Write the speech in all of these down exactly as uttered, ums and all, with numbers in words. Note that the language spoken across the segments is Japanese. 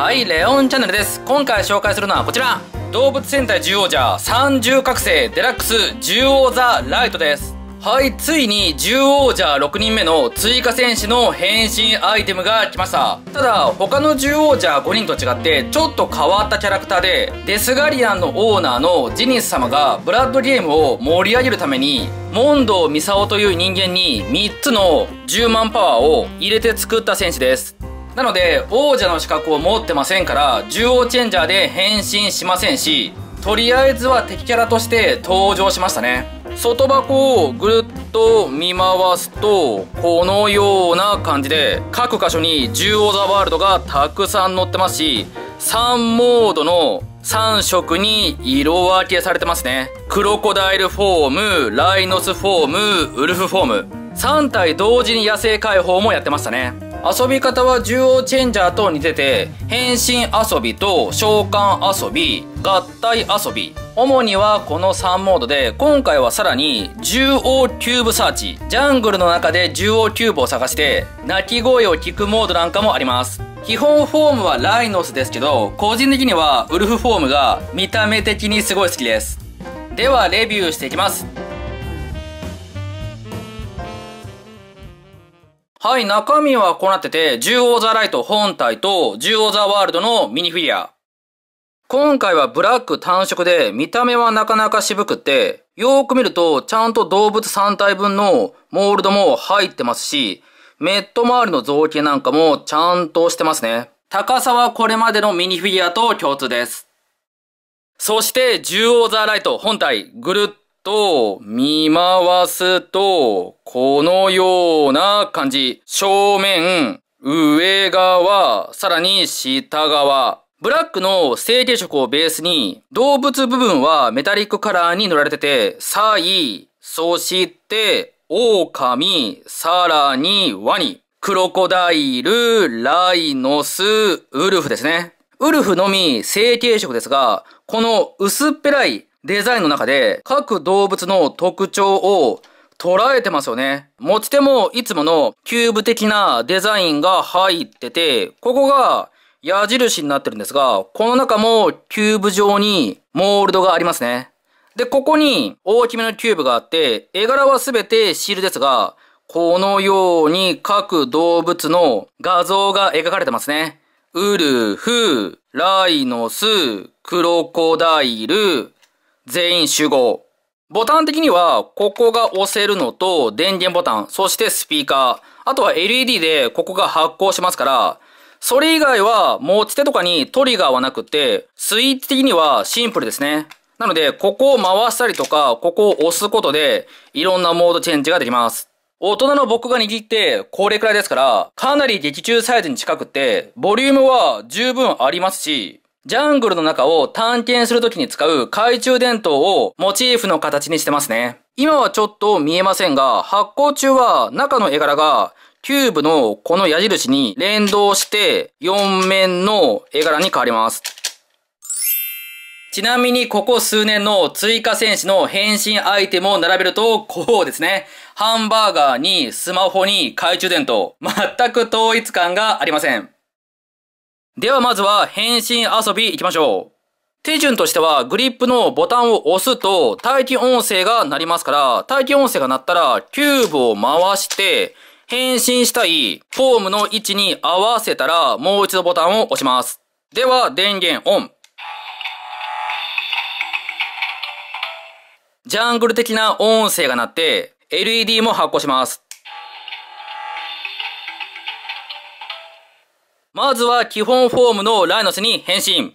はい、レオンチャンネルです。今回紹介するのはこちら。動物戦隊獣王者三重覚醒デラックス獣王ザライトです。はい、ついに獣王者ろくにんめの追加戦士の変身アイテムが来ました。ただ、他の獣王者ごにんと違ってちょっと変わったキャラクターで、デスガリアンのオーナーのジニス様がブラッドゲームを盛り上げるために、モンドーミサオという人間にみっつのじゅうまんパワーを入れて作った戦士です。なので、王者の資格を持ってませんから、獣王チェンジャーで変身しませんし、とりあえずは敵キャラとして登場しましたね。外箱をぐるっと見回すと、このような感じで、各箇所に獣王ザワールドがたくさん載ってますし、さんモードのさんしょくに色分けされてますね。クロコダイルフォーム、ライノスフォーム、ウルフフォーム。さんたい同時に野生解放もやってましたね。遊び方は獣王チェンジャーと似てて、変身遊びと召喚遊び、合体遊び。主にはこのさんモードで、今回はさらに獣王キューブサーチ。ジャングルの中で獣王キューブを探して、鳴き声を聞くモードなんかもあります。基本フォームはライノスですけど、個人的にはウルフフォームが見た目的にすごい好きです。ではレビューしていきます。はい、中身はこうなってて、獣王ザライト本体と獣王ザワールドのミニフィギュア。今回はブラック単色で見た目はなかなか渋くって、よーく見るとちゃんと動物さんたいぶんのモールドも入ってますし、メット周りの造形なんかもちゃんとしてますね。高さはこれまでのミニフィギュアと共通です。そして獣王ザライト本体ぐるっとと、見回すと、このような感じ。正面、上側、さらに下側。ブラックの成形色をベースに、動物部分はメタリックカラーに塗られてて、サイ、そして、狼、さらにワニ、クロコダイル、ライノス、ウルフですね。ウルフのみ成形色ですが、この薄っぺらいデザインの中で各動物の特徴を捉えてますよね。持ち手もいつものキューブ的なデザインが入ってて、ここが矢印になってるんですが、この中もキューブ状にモールドがありますね。で、ここに大きめのキューブがあって、絵柄はすべてシールですが、このように各動物の画像が描かれてますね。ウルフ、ライノス、クロコダイル、全員集合。ボタン的には、ここが押せるのと、電源ボタン、そしてスピーカー、あとは エルイーディー でここが発光しますから、それ以外は持ち手とかにトリガーはなくて、スイッチ的にはシンプルですね。なので、ここを回したりとか、ここを押すことで、いろんなモードチェンジができます。大人の僕が握って、これくらいですから、かなり劇中サイズに近くて、ボリュームは十分ありますし、ジャングルの中を探検するときに使う懐中電灯をモチーフの形にしてますね。今はちょっと見えませんが、発行中は中の絵柄がキューブのこの矢印に連動してよんめんの絵柄に変わります。ちなみにここ数年の追加戦士の変身アイテムを並べるとこうですね。ハンバーガーにスマホに懐中電灯。全く統一感がありません。ではまずは変身遊び行きましょう。手順としてはグリップのボタンを押すと待機音声が鳴りますから、待機音声が鳴ったらキューブを回して変身したいフォームの位置に合わせたらもう一度ボタンを押します。では電源オン。ジャングル的な音声が鳴って エルイーディー も発光します。まずは基本フォームのライノスに変身。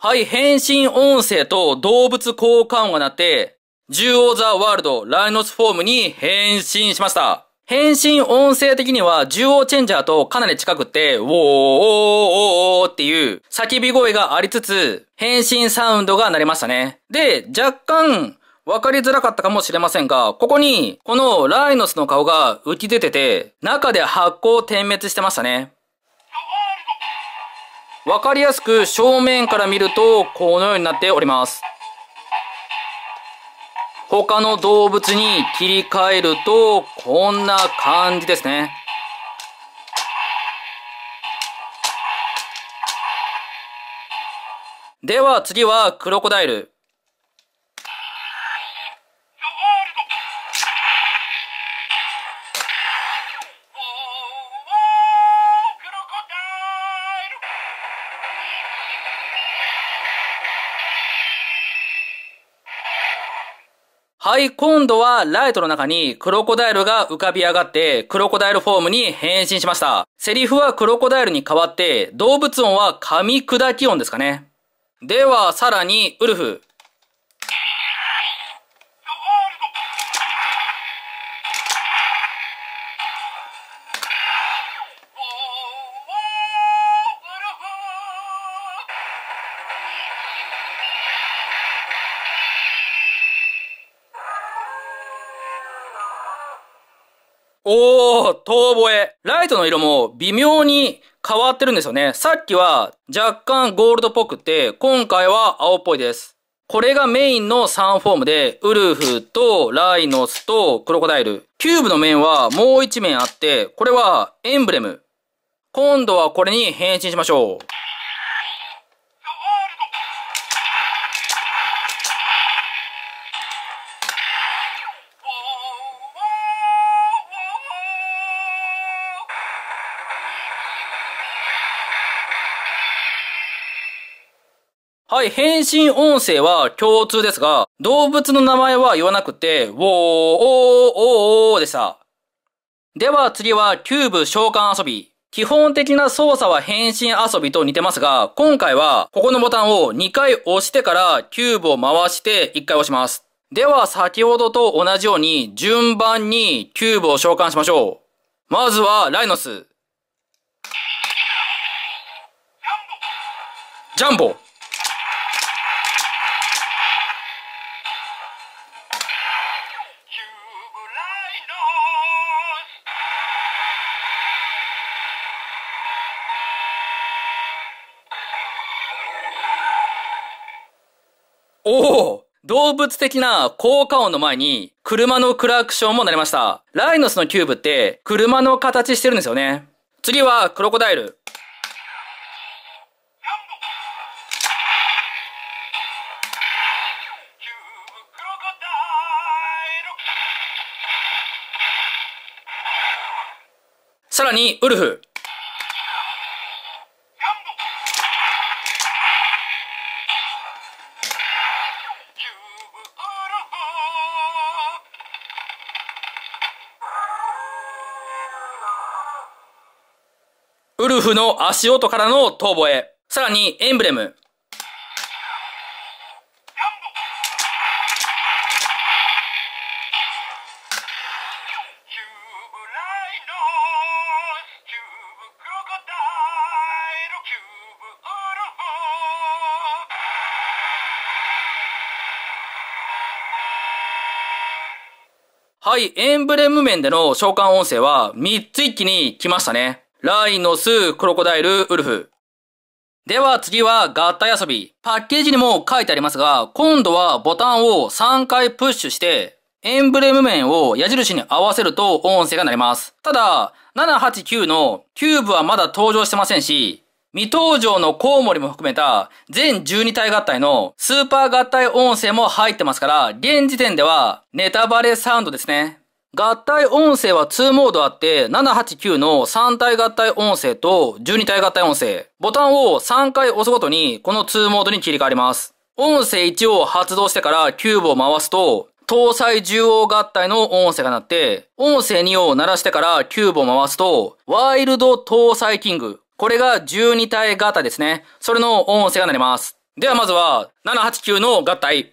はい、変身音声と動物効果音が鳴って、獣王ザワールドライノスフォームに変身しました。変身音声的には獣王チェンジャーとかなり近くって、ウォーオーオーオーっていう叫び声がありつつ、変身サウンドが鳴りましたね。で、若干、分かりづらかったかもしれませんが、ここに、このライノスの顔が浮き出てて、中で発光点滅してましたね。分かりやすく正面から見ると、このようになっております。他の動物に切り替えると、こんな感じですね。では次はクロコダイル。はい、今度はライトの中にクロコダイルが浮かび上がって、クロコダイルフォームに変身しました。セリフはクロコダイルに変わって、動物音は噛み砕き音ですかね。では、さらに、ウルフ。おー、遠吠え。ライトの色も微妙に変わってるんですよね。さっきは若干ゴールドっぽくて、今回は青っぽいです。これがメインのさんフォームで、ウルフとライノスとクロコダイル。キューブの面はもういち面あって、これはエンブレム。今度はこれに変身しましょう。はい、変身音声は共通ですが、動物の名前は言わなくて、ウォー、オー、オーでした。では次はキューブ召喚遊び。基本的な操作は変身遊びと似てますが、今回はここのボタンをにかい押してからキューブを回していっかい押します。では先ほどと同じように順番にキューブを召喚しましょう。まずはライノス。ジャンボ。おお、動物的な効果音の前に車のクラクションも鳴りました。ライノスのキューブって車の形してるんですよね。次はクロコダイル。さらにウルフ。ウルフの足音からの遠吠え。さらにエンブレム。はい、エンブレム面での召喚音声はみっつ一気に来ましたね。ライノス、クロコダイル、ウルフ。では次は合体遊び。パッケージにも書いてありますが、今度はボタンをさんかいプッシュして、エンブレム面を矢印に合わせると音声が鳴ります。ただ、ななはちきゅうのキューブはまだ登場してませんし、未登場のコウモリも含めた全じゅうに体合体のスーパー合体音声も入ってますから、現時点ではネタバレサウンドですね。合体音声はにモードあって、ななはちきゅうのさん体合体音声とじゅうに体合体音声。ボタンをさんかい押すごとに、このにモードに切り替わります。音声いちを発動してからキューブを回すと、搭載じゅうおう合体の音声が鳴って、音声にを鳴らしてからキューブを回すと、ワイルド搭載キング。これがじゅうに体合体ですね。それの音声が鳴ります。ではまずは、ななはちきゅうの合体。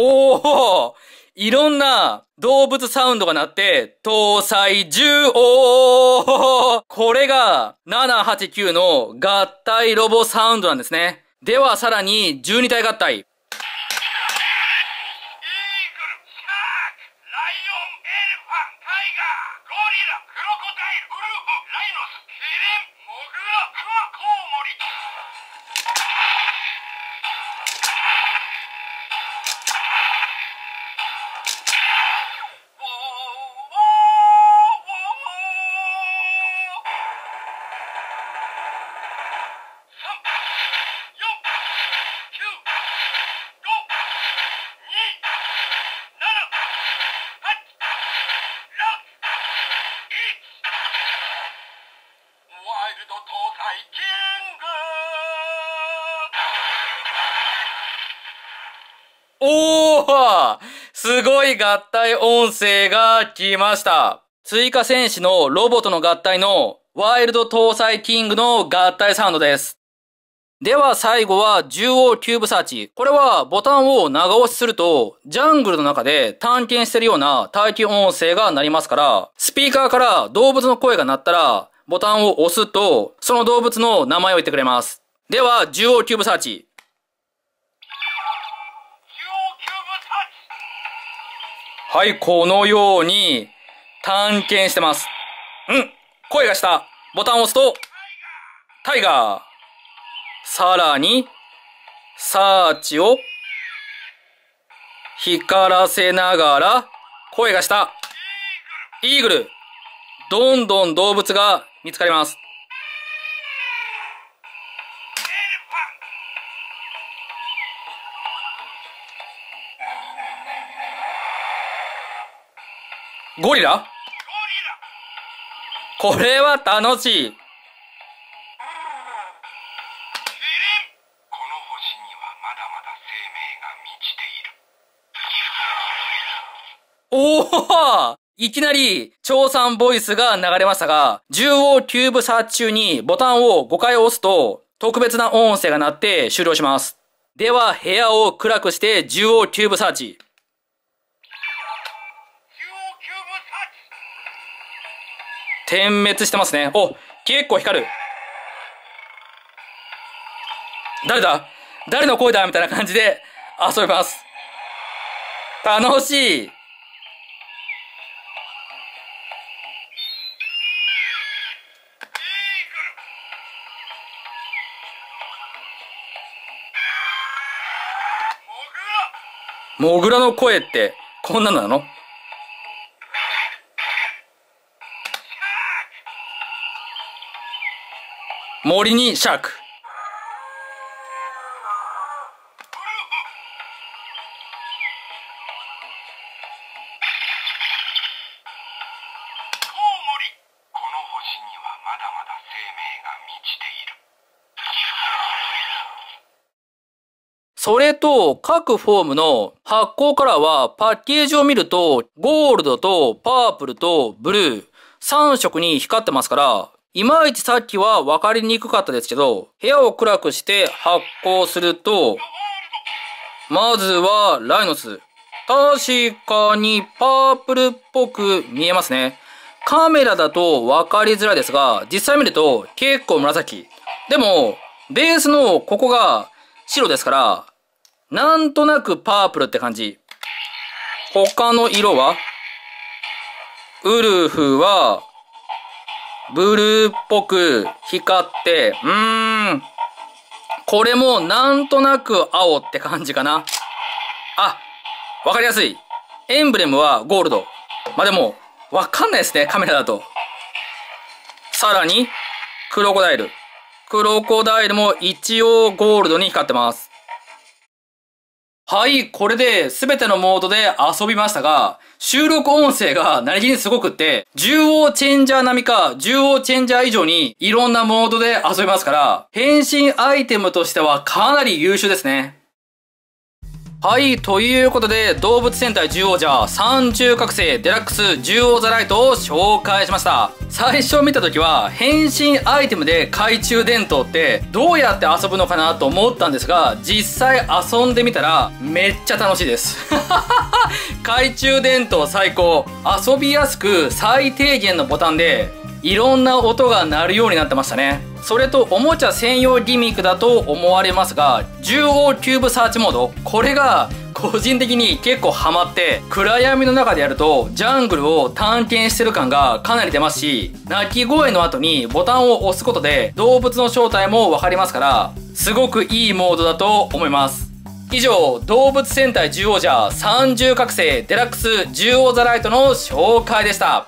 おー、いろんな動物サウンドが鳴って、搭載じゅう、おー、これがななはちきゅうの合体ロボサウンドなんですね。ではさらにじゅうにたい合体。おー、すごい合体音声が来ました。追加戦士のロボとの合体のワイルド搭載キングの合体サウンドです。では最後は縦横キューブサーチ。これはボタンを長押しするとジャングルの中で探検してるような待機音声が鳴りますから、スピーカーから動物の声が鳴ったらボタンを押すとその動物の名前を言ってくれます。では縦横キューブサーチ。はい、このように、探検してます。ん、声がした。ボタンを押すと、タイガー。さらに、サーチを、光らせながら、声がした。イーグル。どんどん動物が見つかります。ゴリラ？これは楽しい。おお！いきなり、調査ボイスが流れましたが、縦横キューブサーチ中にボタンをごかい押すと、特別な音声が鳴って終了します。では、部屋を暗くして縦横キューブサーチ。点滅してますね。お、結構光る。誰だ？誰の声だ？みたいな感じで遊びます。楽しい。モグラの声ってこんなのなの？森にシャーク。それと各フォームの発光カラーはパッケージを見るとゴールドとパープルとブルーさんしょくに光ってますから、いまいちさっきは分かりにくかったですけど、部屋を暗くして発光すると、まずはライノス。確かにパープルっぽく見えますね。カメラだと分かりづらいですが、実際見ると結構紫。でも、ベースのここが白ですから、なんとなくパープルって感じ。他の色は？ウルフは、ブルーっぽく光って、うーん。これもなんとなく青って感じかな。あ、わかりやすい。エンブレムはゴールド。まあ、でも、わかんないですね、カメラだと。さらに、クロコダイル。クロコダイルも一応ゴールドに光ってます。はい、これで全てのモードで遊びましたが、収録音声が何気にすごくって、縦横チェンジャー並みか、縦横チェンジャー以上にいろんなモードで遊びますから、変身アイテムとしてはかなり優秀ですね。はい、ということで、動物戦隊獣王者、三重覚醒デラックス獣王ザライトを紹介しました。最初見た時は、変身アイテムで懐中電灯ってどうやって遊ぶのかなと思ったんですが、実際遊んでみたら、めっちゃ楽しいです。懐中電灯最高。遊びやすく最低限のボタンで、いろんな音が鳴るようになってましたね。それとおもちゃ専用ギミックだと思われますが、獣王キューブサーチモード、これが個人的に結構ハマって、暗闇の中でやるとジャングルを探検してる感がかなり出ますし、鳴き声の後にボタンを押すことで動物の正体もわかりますから、すごくいいモードだと思います。以上、動物戦隊獣王者三重覚醒デラックス獣王ザライトの紹介でした。